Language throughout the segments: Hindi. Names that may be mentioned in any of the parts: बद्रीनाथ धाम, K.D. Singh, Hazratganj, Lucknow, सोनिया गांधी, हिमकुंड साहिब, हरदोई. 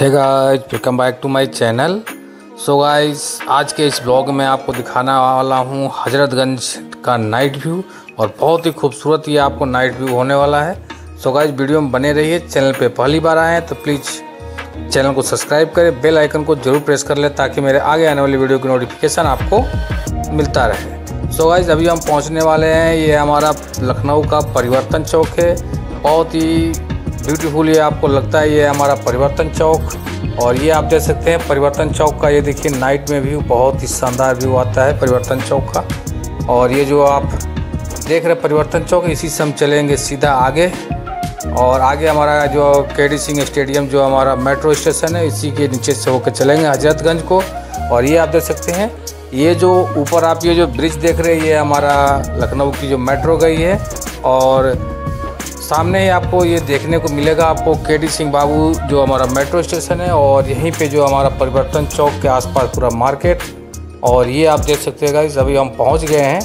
Hey guys, welcome back to my channel. So guys, आज के इस ब्लॉग में आपको दिखाने वाला हूँ हजरतगंज का नाइट व्यू, और बहुत ही खूबसूरत ये आपको नाइट व्यू होने वाला है। सो गाइस, वीडियो में बने रहिए। चैनल पे पहली बार आए हैं तो प्लीज़ चैनल को सब्सक्राइब करें, बेल आइकन को जरूर प्रेस कर लें ताकि मेरे आगे आने वाली वीडियो की नोटिफिकेशन आपको मिलता रहे। सो गाइस, अभी हम पहुँचने वाले हैं, ये हमारा लखनऊ का परिवर्तन चौक है। बहुत ही ब्यूटीफुल ये आपको लगता है, ये हमारा परिवर्तन चौक। और ये आप देख सकते हैं परिवर्तन चौक का, ये देखिए नाइट में व्यू बहुत ही शानदार व्यू आता है परिवर्तन चौक का। और ये जो आप देख रहे हैं परिवर्तन चौक, इसी से हम चलेंगे सीधा आगे, और आगे हमारा जो के.डी. सिंह स्टेडियम जो हमारा मेट्रो स्टेशन है, इसी के नीचे से होकर चलेंगे हजरतगंज को। और ये आप देख सकते हैं, ये जो ऊपर आप ये जो ब्रिज देख रहे हैं, ये हमारा लखनऊ की जो मेट्रो गई है। और सामने ही आपको ये देखने को मिलेगा आपको के.डी. सिंह बाबू जो हमारा मेट्रो स्टेशन है, और यहीं पे जो हमारा परिवर्तन चौक के आसपास पूरा मार्केट। और ये आप देख सकते हैं गाइस, अभी हम पहुंच गए हैं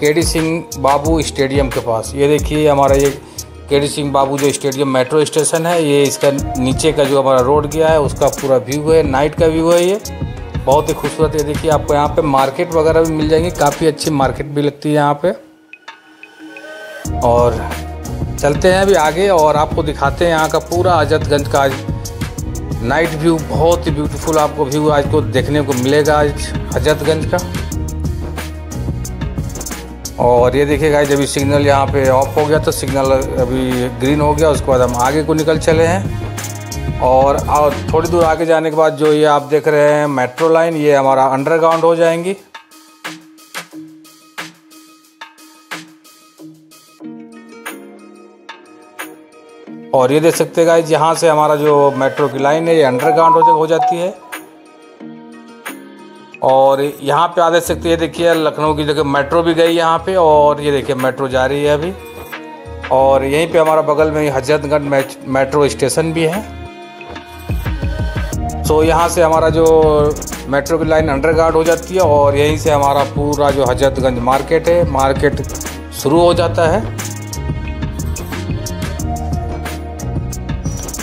के.डी. सिंह बाबू स्टेडियम के पास। ये देखिए हमारा ये के.डी. सिंह बाबू जो स्टेडियम मेट्रो स्टेशन है, ये इसका नीचे का जो हमारा रोड गया है उसका पूरा व्यू है, नाइट का व्यू है। ये बहुत ही खूबसूरत है। देखिए आपको यहाँ पर मार्केट वगैरह भी मिल जाएंगी, काफ़ी अच्छी मार्केट भी लगती है यहाँ पर। और चलते हैं अभी आगे और आपको दिखाते हैं यहाँ का पूरा हजरतगंज का नाइट व्यू। बहुत ही ब्यूटीफुल आपको व्यू आज को देखने को मिलेगा आज हजरतगंज का। और ये देखिएगा जब सिग्नल यहाँ पे ऑफ हो गया तो सिग्नल अभी ग्रीन हो गया, उसके बाद हम आगे को निकल चले हैं। और थोड़ी दूर आगे जाने के बाद जो ये आप देख रहे हैं मेट्रो लाइन, ये हमारा अंडरग्राउंड हो जाएंगी। और ये देख सकते हैं गाइस, यहाँ से हमारा जो मेट्रो की लाइन है ये अंडरग्राउंड हो जाती है। और यहाँ पे आप देख सकते हैं, देखिए लखनऊ की जगह मेट्रो भी गई यहाँ पे, और ये देखिए मेट्रो जा रही है अभी। और यहीं पे हमारा बगल में हजरतगंज मेट्रो स्टेशन भी है। सो यहाँ से हमारा जो मेट्रो की लाइन अंडरग्राउंड हो जाती है, और यहीं से हमारा पूरा जो हजरतगंज मार्केट है, मार्केट शुरू हो जाता है।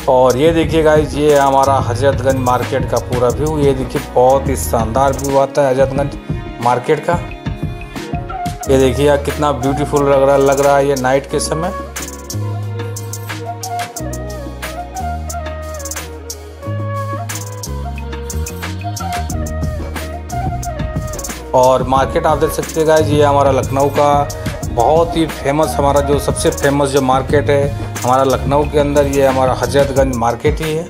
और ये देखिए गाइस, ये हमारा हजरतगंज मार्केट का पूरा व्यू, ये देखिए बहुत ही शानदार व्यू आता है हजरतगंज मार्केट का। ये देखिए यार कितना ब्यूटीफुल लग रहा है ये नाइट के समय। और मार्केट आप देख सकते हैं गाइस, ये हमारा लखनऊ का बहुत ही फेमस, हमारा जो सबसे फेमस जो मार्केट है हमारा लखनऊ के अंदर, ये हमारा हजरतगंज मार्केट ही है।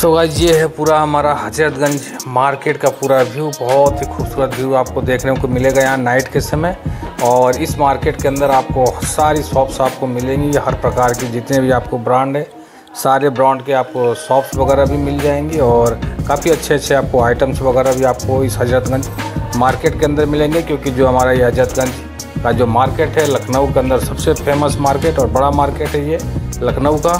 सो गाइस, ये है पूरा हमारा हजरतगंज मार्केट का पूरा व्यू। बहुत ही खूबसूरत व्यू आपको देखने को मिलेगा यहाँ नाइट के समय। और इस मार्केट के अंदर आपको सारी शॉप्स आपको मिलेंगी, हर प्रकार की जितने भी आपको ब्रांड है, सारे ब्रांड के आपको शॉप्स वगैरह भी मिल जाएंगी। और काफ़ी अच्छे अच्छे आपको आइटम्स वगैरह भी आपको इस हजरतगंज मार्केट के अंदर मिलेंगे, क्योंकि जो हमारा ये हजरतगंज का जो मार्केट है लखनऊ के अंदर सबसे फेमस मार्केट और बड़ा मार्केट है ये लखनऊ का।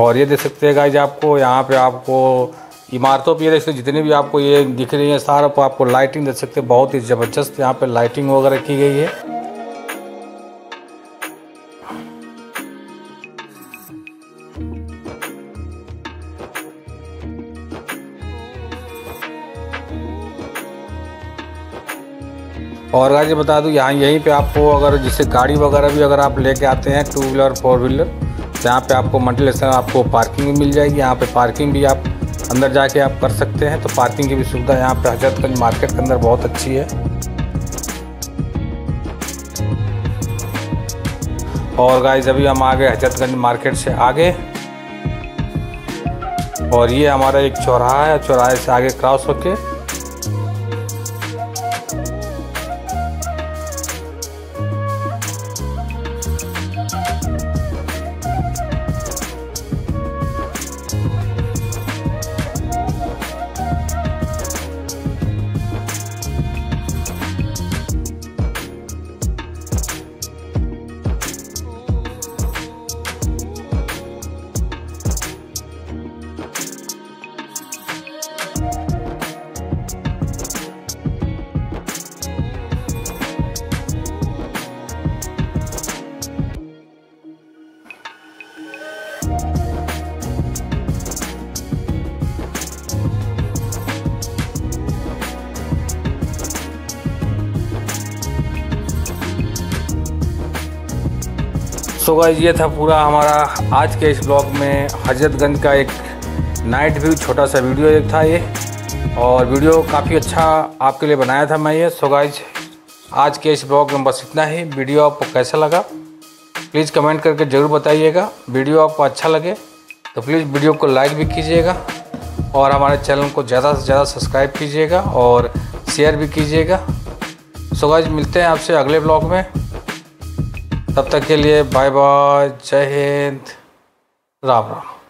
और ये देख सकते हैं गाइस, आपको यहाँ पे आपको इमारतों पर ये देख सकते जितनी भी आपको ये दिख रही है, सारा पर आपको लाइटिंग देख सकते हैं। बहुत ही ज़बरदस्त यहाँ पे लाइटिंग वगैरह की गई है। और आगे बता दूं, यहीं पे आपको अगर जैसे गाड़ी वगैरह भी अगर आप लेके आते हैं, टू व्हीलर फोर व्हीलर, यहाँ पे आपको मल्टीलेक्शन आपको पार्किंग भी मिल जाएगी। यहाँ पे पार्किंग भी आप अंदर जाके आप कर सकते हैं, तो पार्किंग की भी सुविधा यहाँ पे हजरतगंज मार्केट के अंदर बहुत अच्छी है। और गाइस, अभी हम आ गए हजरतगंज मार्केट से आगे, और ये हमारा एक चौराहा है, चौराहे से आगे क्रॉस होके सो गाइस, ये था पूरा हमारा आज के इस ब्लॉग में हजरतगंज का एक नाइट व्यू, छोटा सा वीडियो एक था ये, और वीडियो काफ़ी अच्छा आपके लिए बनाया था मैं ये। सो गाइस, आज के इस ब्लॉग में बस इतना ही। वीडियो आपको कैसा लगा प्लीज़ कमेंट करके ज़रूर बताइएगा। वीडियो आपको अच्छा लगे तो प्लीज़ वीडियो को लाइक भी कीजिएगा और हमारे चैनल को ज़्यादा से ज़्यादा सब्सक्राइब कीजिएगा और शेयर भी कीजिएगा। सो गाइस, मिलते हैं आपसे अगले ब्लॉग में। तब तक के लिए बाय बाय, जय हिंद, राम राम।